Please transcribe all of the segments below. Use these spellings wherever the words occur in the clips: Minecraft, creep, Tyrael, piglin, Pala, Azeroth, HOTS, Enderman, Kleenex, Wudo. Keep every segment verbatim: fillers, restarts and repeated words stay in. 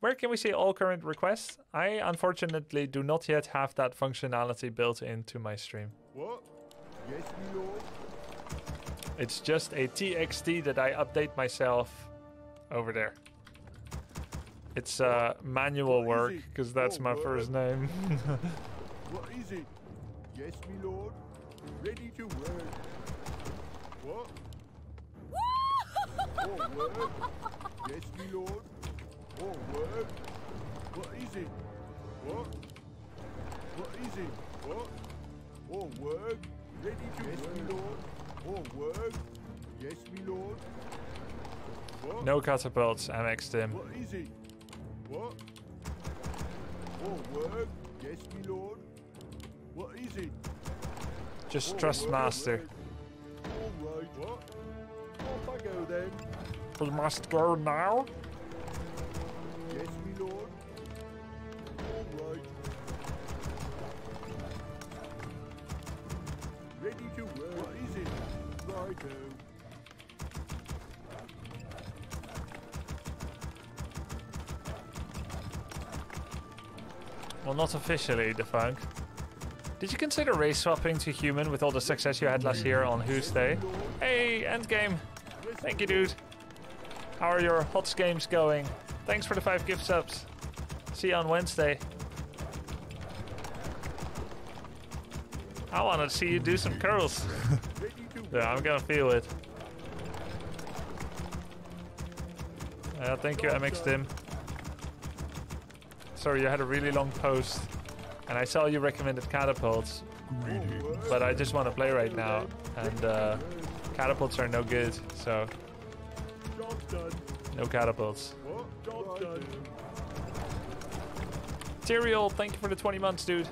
Where can we see all current requests? I unfortunately do not yet have that functionality built into my stream. What? Yes, my lord. It's just a T X T that I update myself over there. It's uh, manual work, because that's my first name. What is it? Yes, my lord. Ready to work. What? All work. Yes, my lord. All work. What is it? What? What is it? What? All work. Ready to yes, work. Me lord. All work. Yes, my lord. What? No catapults, M X Tim. What is it? What? All work. Yes, my lord. What is it? Just all trust work. Master. All right. What? Off I go then. We must go now. Yes, my lord. All right. Ready to work. What is it? Righto. Well, not officially defunct. Did you consider race swapping to human with all the success you had last year on Who's Day? Hey, endgame. Thank you, dude. How are your HOTS games going? Thanks for the five gift subs. See you on Wednesday. I want to see you do some curls. Yeah, I'm gonna feel it. Uh, thank you, M X Tim. Sorry, you had a really long post. And I saw you recommended catapults, but I just want to play right now, and uh, catapults are no good, so no catapults. Tyrael, thank you for the twenty months, dude.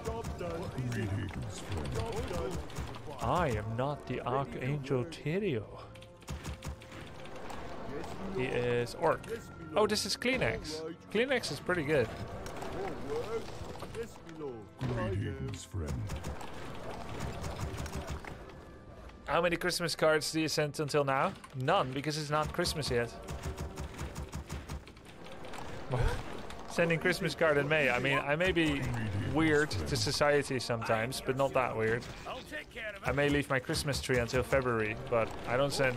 I am not the Archangel Tyrael. He is Orc. Oh, this is Kleenex. Kleenex is pretty good. Greetings, friend. How many Christmas cards do you send until now? None, because it's not Christmas yet. Sending Christmas card in May. I mean, I may be weird to society sometimes, but not that weird. I may leave my Christmas tree until February, but I don't send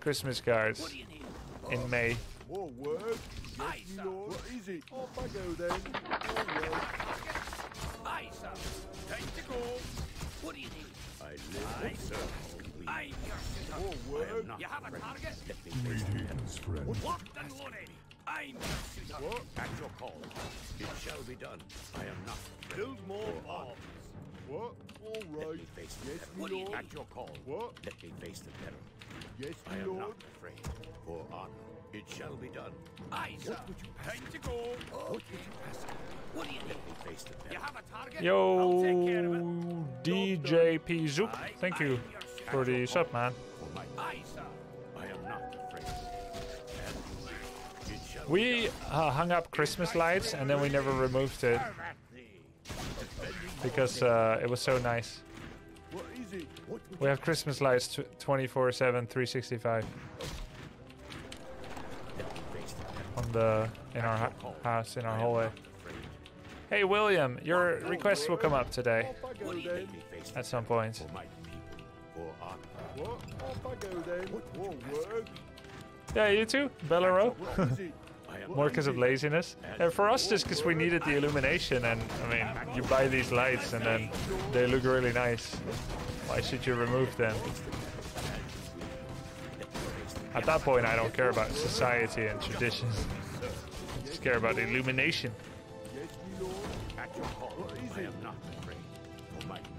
Christmas cards in May. Aye, sir. What is it? Off I go then. Aye, sir. Time to go. What do you need? I live. Aye, sir. Aye, your shooter. You have a target? Greetings, friend. Locked and loaded. I'm your shooter. What? At your call. It shall be done. I am not. Build more bombs. What? All right. Let me face the yes, what do you need? At your call. What? Let me face the peril. Yes, I am Lord. Not afraid. For honor. It shall be done. Aye, sir. What would you pass? Time to go. What would you pass? What do you need? Face the you have a target? Yo, I'll take care of it. D J P Zoop, thank you for the sub, man. Aye, sir. I am not afraid. We uh, hung up Christmas lights and then we never removed it because uh, it was so nice. We have Christmas lights twenty-four seven, three sixty-five. On the in our house, in our hallway. Hey William, your request will come up today at some point. Yeah, you too, Bellero. More because of laziness. And for us, just because we needed the illumination. And I mean, you buy these lights and then they look really nice. Why should you remove them? At that point, I don't care about society and tradition. I just care about illumination.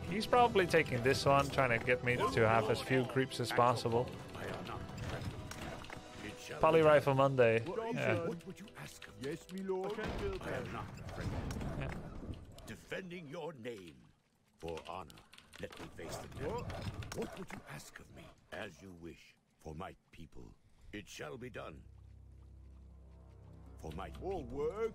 He's probably taking this one, trying to get me to have as few creeps as possible. Poly Rifle Monday. Yeah. Yeah. Defending your name for honor. Let me face the devil. What would you ask of me? As you wish. For my people, it shall be done. For my all work,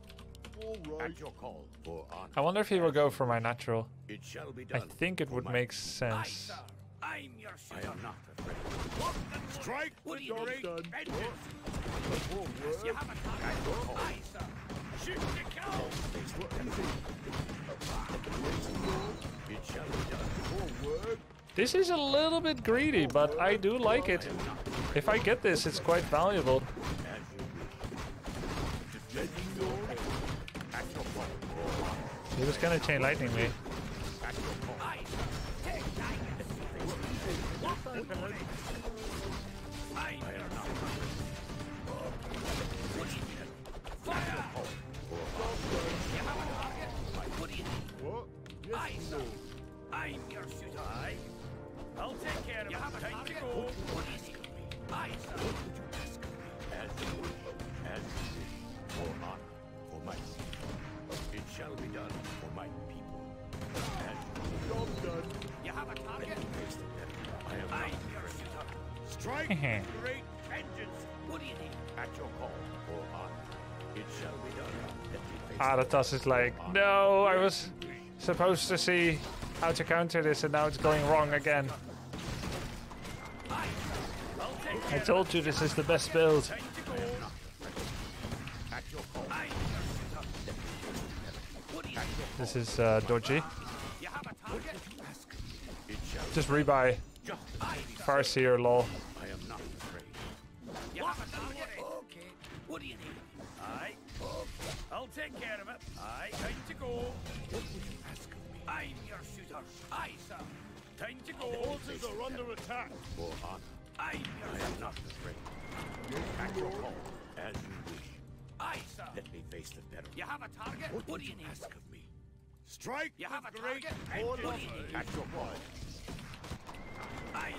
all right. At your call. For honor. I wonder if he will go for my natural. It shall be done. I think it would make sense. I, I'm your shooter. I am not afraid. What the strike? What do you need? Done. What? All work. You have a target. I, sir. Shoot the cow! Thanks for everything. It shall be done. Forward. This is a little bit greedy, but I do like it. If I get this, it's quite valuable. He was gonna chain lightning me. I'm your shooter. I'll take care of you. Have a go. What is it? I said, what would you ask me? As you will, as you will, for honor, for my sake. It shall be done for my people. And all done. You have a target? I am I'm your shooter. Strike great vengeance. What do you need? At your call, for honor. It shall be done. Adatas is like, no, I was supposed to see how to counter this, and now it's going wrong again. I told you this is the best build. This is uh, dodgy. Just rebuy. Farseer, lol. What do you need? I. I'll take care of it. I. Time to go. What would you ask of me? I'm your shooter. I, sir. Time to go. The horses are under attack. For honor. I'm your I am not afraid. You act your home as you wish. I, sir. Let me face the battle. You have a target? What, what do you need? Ask of me? Strike. You have a great target? What do you need? Act your point. I, sir.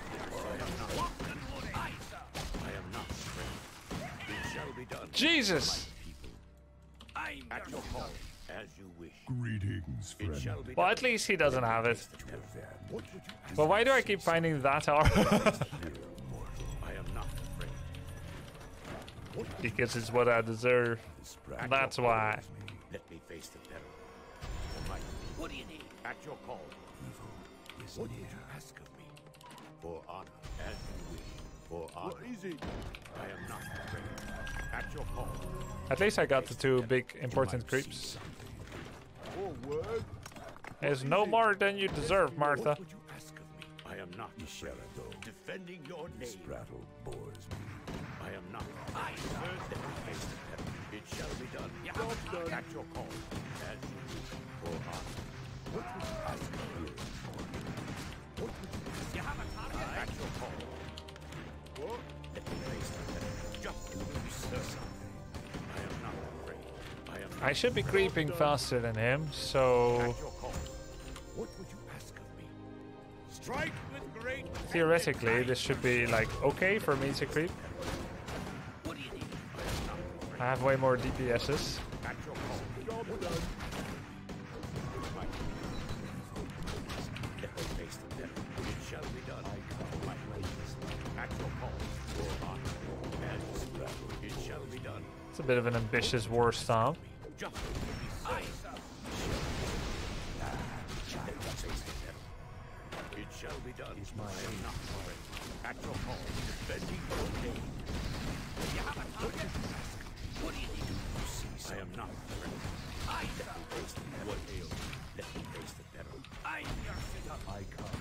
I, sir. I am not afraid. It shall be done. Jesus! I'm at your call, as you wish. Greetings, friend. Well, at least he doesn't have it. Well, why do I keep finding that arm? I am not afraid. Because it's what I deserve. That's why. Let me face the peril. What do you need? At your call. What do you ask of me? For honor, as you wish. For what is it? I am not afraid. At your call. At least I got the two big important creeps. There's no more than you deserve, Martha. What would you ask of me? I am not afraid. Defending your name. Sprattle bores me. I am not I am it shall be done. At your call. And for us. What would you ask of me? What would you ask? You have a target? At your call. What? Let me face that. Just do something. I am not afraid. I am. I should be creeping faster than him, so. At your call. What would you ask of me? Strike with great. Theoretically, this should be like okay for me to creep. What do you need? I am not afraid. I have way more D P Ss. At your call. Let me face the devil. It shall be done. It's a bit of an ambitious war stomp. It shall be done. I am not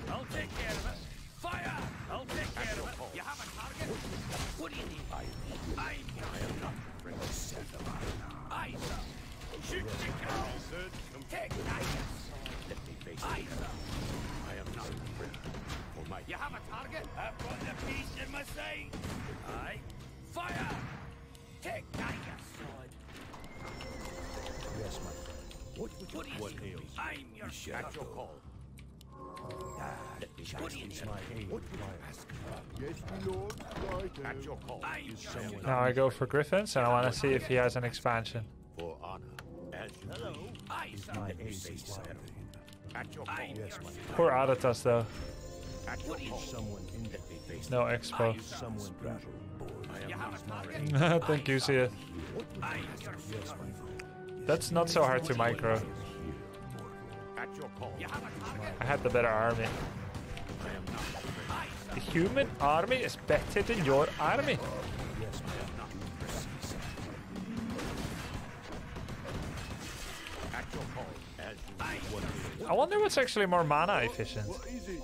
I'll take care of it. Fire! I'll take care of it. You have a target? What do you need? I am not afraid of Santa Maria. I, sir. Shoot the cows! Take knives! Let me face it. I, sir. I am not afraid. For my... You have a target? I've got the piece in my sight. I... Fire! Take knives! Yes, my friend. What would you... What do you need? I'm your shadow. Ah, let me what do you need? My aim. What would I ask? Yes, my lord. Right at your call. Now I go for Griffins, and I want to see if he has an expansion. For honor, as you hello, I is my aim. At your call. Yes, my poor Adatas, though. At your call. Someone in that face. No expo. Someone battle board. I am. Thank you, Sia. That's not so hard to micro. At your call. I had the better army. I am not afraid. The human army is better than your army. Yes, I am not I wonder what's actually more mana efficient. What is it?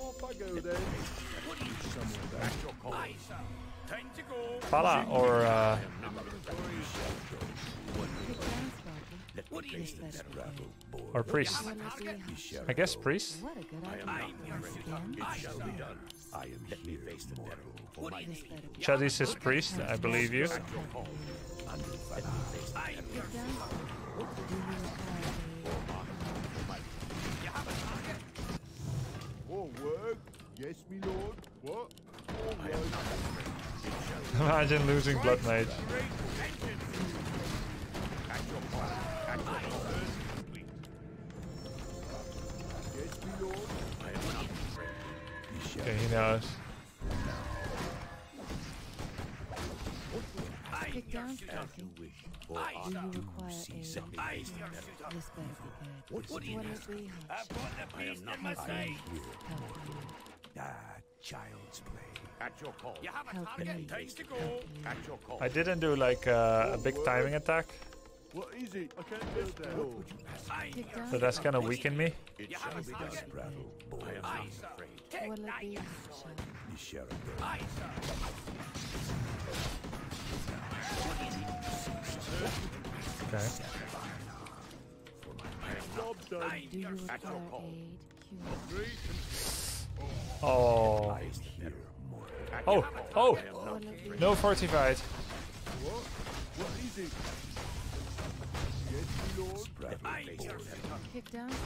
Pala or uh or priest. I guess priest. Chadis is priest, I believe you. Yes, me lord. What? Imagine losing blood mage. Okay, he knows. Get down, Falcon. Do you require a respect? What have we had? Ah, child's play. At your call. You have a target. Takes the goal. At your call. I didn't do like uh, a big timing attack. What is it? I can't build that. What would you pass? So that's gonna weaken me. It shall be done, Brattle. Boy, I am not afraid. Take nine. You shall die. Okay. Do you require aid? Oh. Oh. Oh. No fortified. You have a target. I am not.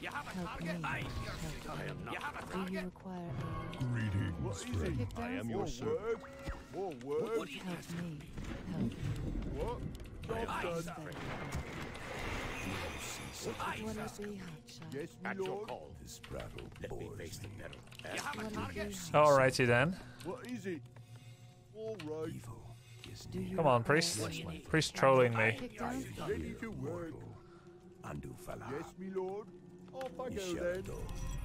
You have a target. Do you require aid? Greetings. I am your servant. More work. What do you have to me? Help. What? I am sorry. Yes, my lord. This battle. Let me face the battle. You have a target. All righty then. What is it? All right. Come on, priest. Priest trolling me. Ready to work. Undo Fala. Yes, me lord. Off I go then.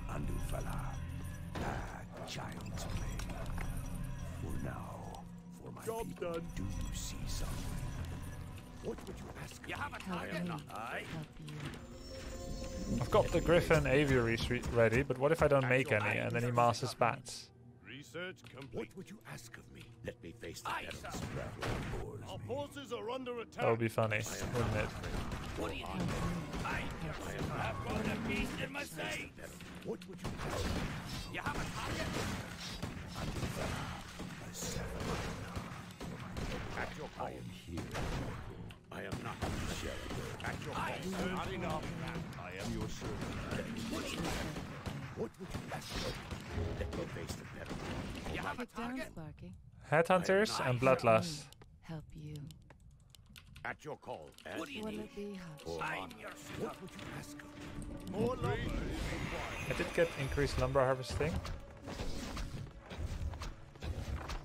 Undo Fala. Ah, child's play. For now, for my job people, done. Do you see someone? What would you ask? You have a target. I. I've got the griffin aviaries re ready, but what if I don't make any and then he masters bats? Research complete. What would you ask of me? Let me face the battles. Our forces are under attack. That would be funny, wouldn't it? What do you think? I have got a piece in my safe. What would you call it? You have a target. I do that. A seven. At your call. I am here. I am not the sheriff. At your call. Not enough. I am your servant. What would you ask of me? Let me face the battle. You have a target. Headhunters and bloodlust. Help you. At your call. What do you need? I'm your son. What would you ask of me? More lumber. I did get increased lumber harvesting.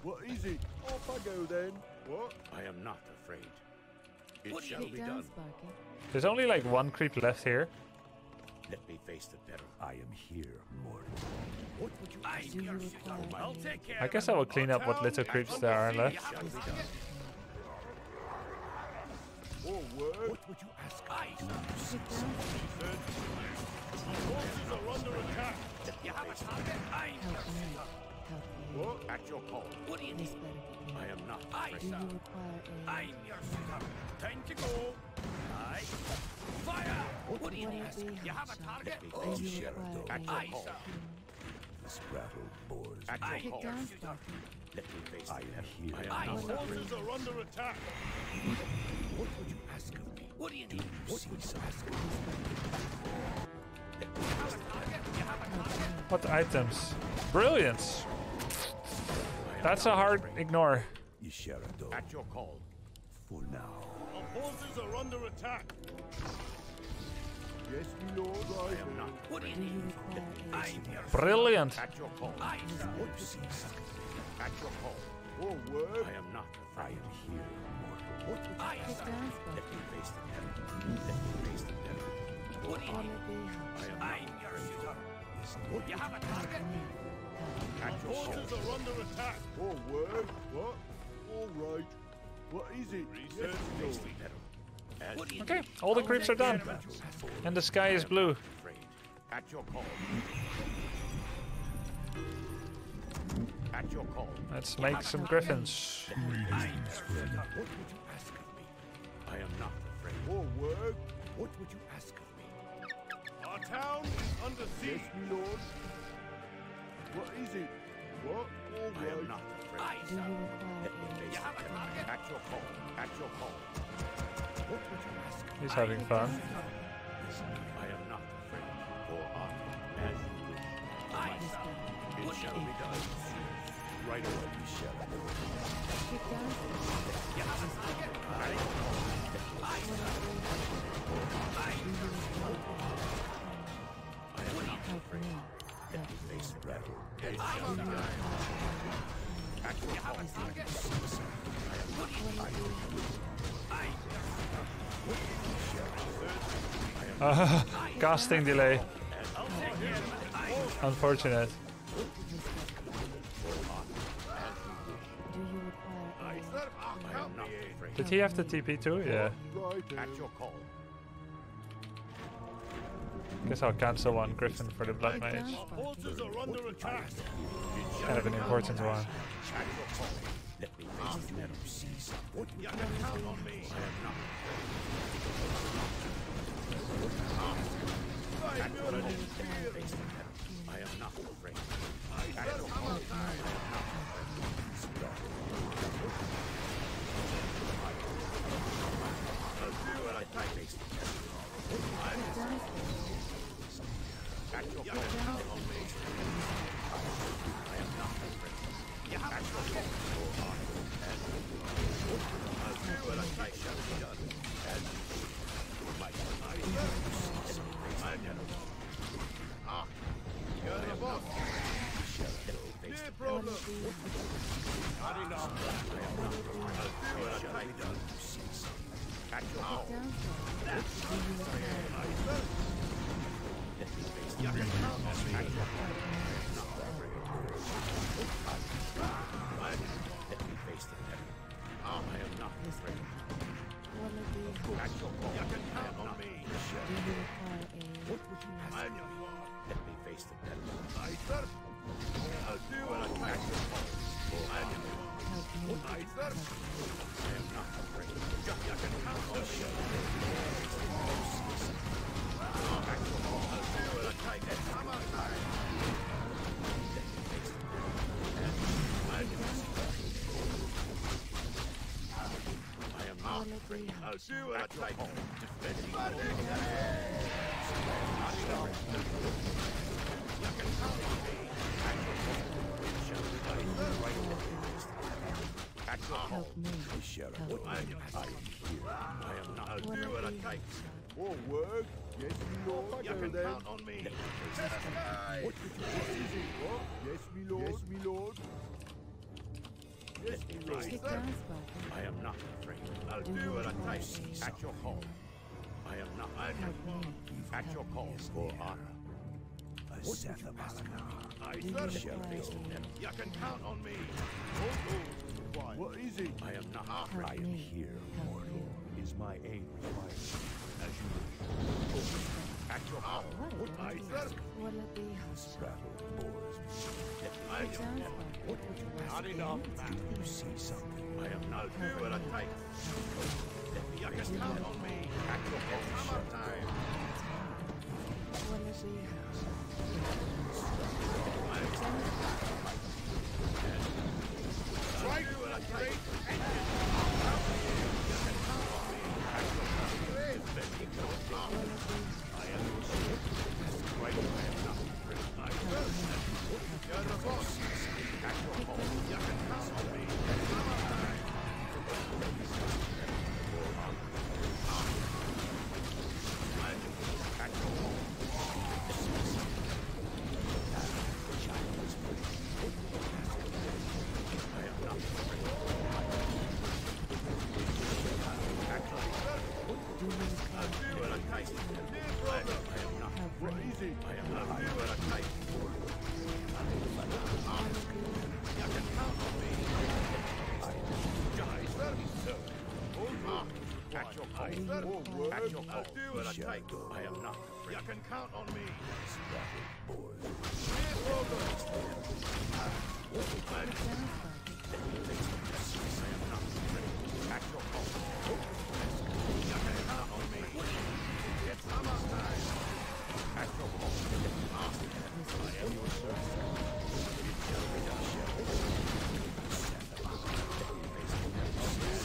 What is it? Off I go then. What? I am not afraid. It what shall be done. Sparky? There's only like one creep left here. Let me face the battle. I am here, mortal. What would you ask of me? I'll take care. I guess I will clean up what little creeps there are left. What would you ask? I forces are under attack. You have a target. I help you. At your call. What do you need? I am not. I do you require a... I'm your suitor. Time to go. I fire. What do you need? You have a target. Oh, Sheridan. At your call. This battle bores. At your call. Let me face I am here. Forces are under attack. What would you ask of me? What do you need? What would you ask of me? What items? Brilliance! That's a hard ignore. At your call. For now. Our forces are under attack. Yes, my lord, I am not. What do you need? Brilliant. At your call. At your call. Or word? I am not. I am here, mortal. What would I say? Let me face the devil. Let me face the devil. What do you mean? I am your shooter. What? You have a target? Catch your forces are under attack. Or word? What? All right. What is it? Research face the devil. Okay, all the creeps are done. And the sky is blue. At your call. At your call. Let's make some griffins. I am not afraid. Your word, what would you ask of me? Our town is under siege, lord. What is it? What? I am not afraid. At your call. At your call. What would you ask? He's having fun. I am not afraid, for art as you wish. I it shall be done. Right away you shall. You have a target. I am not afraid. Let me face the battle. It shall be done. You have a target. I am I am Uh, casting delay. Unfortunate. Did he have the T P too? Yeah. Guess I'll cancel one Griffin for the Blood Mage. Kind of an important one. Let me face the metal seas. What you can count on me? I am not. I am not afraid. I am not afraid. I am not afraid. I am not afraid. I am not Let me face the devil. I am not afraid. Let me face the devil. I serve. I'll do what I can. I am not afraid. I am not afraid. I am not afraid. I am not afraid. I'll do what I like. Help me. I am not. I'll do what I like. Or work. Yes, me lord. You can count on me. What is it? Yes, me lord. Yes, me lord. Yes, right. I am not afraid. I'll do what I take. At your call. I am not. I At your call for honor. I serve the master. I serve. You can count on me. What is it? I am not. I am here, mortal. Is my aid required? As you wish. At your call. I serve. Straddle boards. I am What would you ask? Not enough. You see something. I am not here when I take. You can count on me. At your call. Time. What is he? I am sorry. Try to take. I am I am I am You're the boss. At your home, you can count on me. At your home. I am not. Any more word? At your call. But I take. Go. I am not. You can count on me. Boy. At your call. You can count on me. It's almost time. At your call. I am your servant.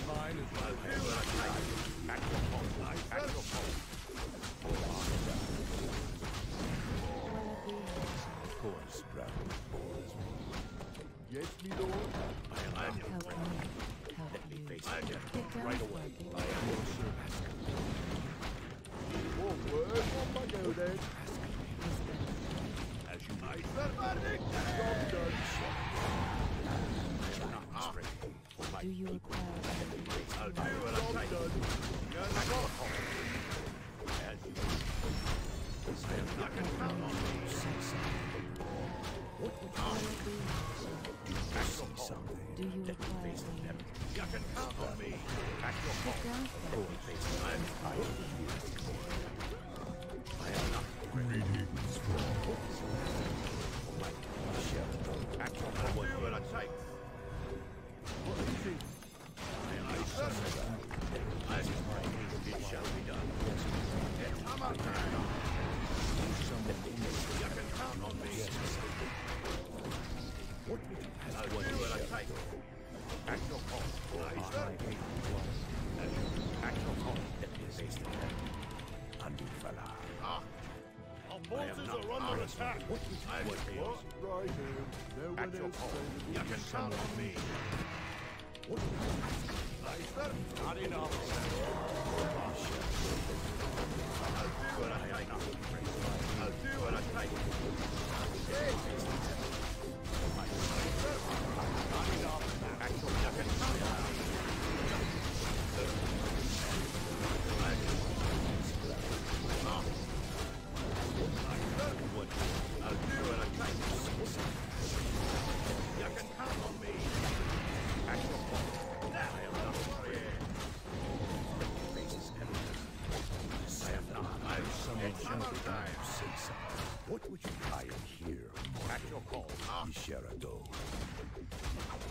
Mine is my will. At your home, at your home. Of course, Bradley boils me. Yes, me lord. I am your friend. Let me face it right away. I am your servant. More words on my go then. As you might. Do you require? I'll do what I can. I can count on you. Do you require? You can count on me. At your home. I am not greedy. At your home. Do what I take. Count on me. Not enough. I'll do what I like. I'll do what I like. Not enough. Actually, I can count on me. I'll do what I like. You can count on me. At your home. Now I am not worried. I am not. I have someone shouted I have said something. What would you I am here? At your call, you share a door. What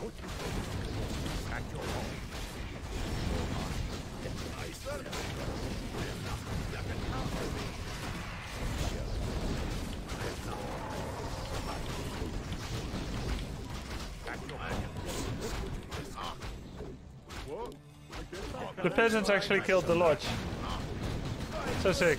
would you at your home? I said I am not. You can count on me. I am not. The peasants actually killed the lodge. So sick.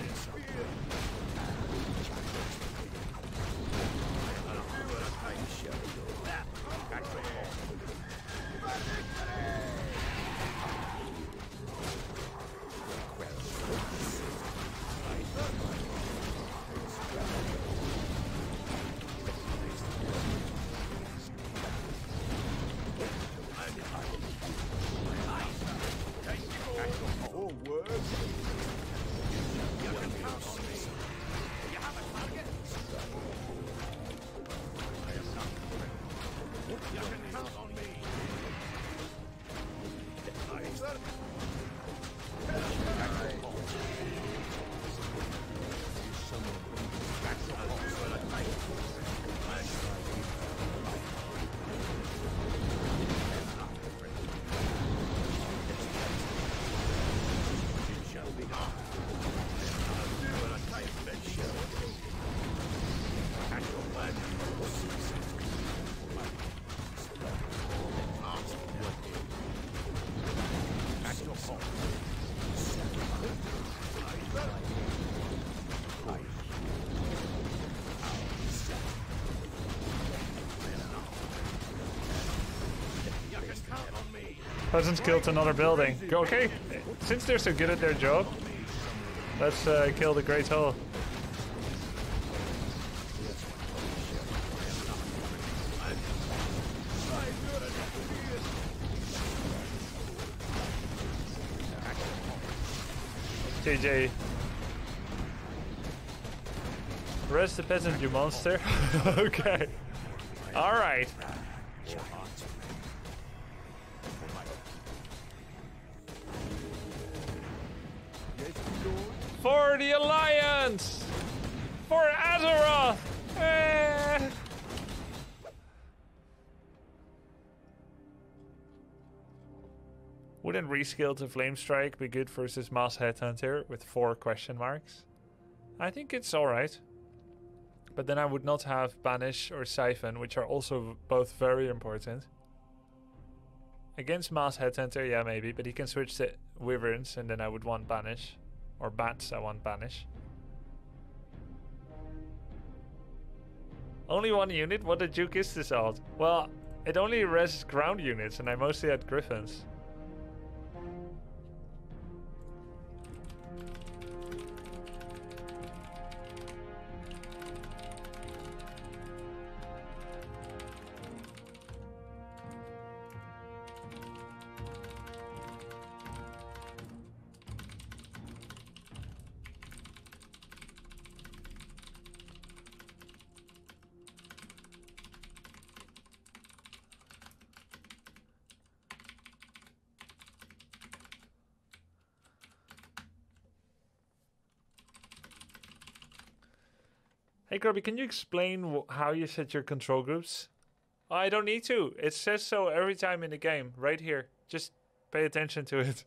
Peasants killed another building. Okay, since they're so good at their job, let's uh, kill the Great Hall. G G. Rest the peasant, you monster. Okay. All right. For the Alliance! For Azeroth! Eh. Wouldn't rescale to Flame Strike be good versus Mass Headhunter with four question marks? I think it's alright. But then I would not have Banish or Siphon, which are also both very important. Against Mass Headhunter, yeah, maybe, but he can switch to Wyverns and then I would want Banish. Or bats, I want Banish. Only one unit? What the Duke is this alt? Well, it only rests ground units and I mostly had Griffins. Hey Kirby, can you explain how you set your control groups? I don't need to. It says so every time in the game, right here. Just pay attention to it.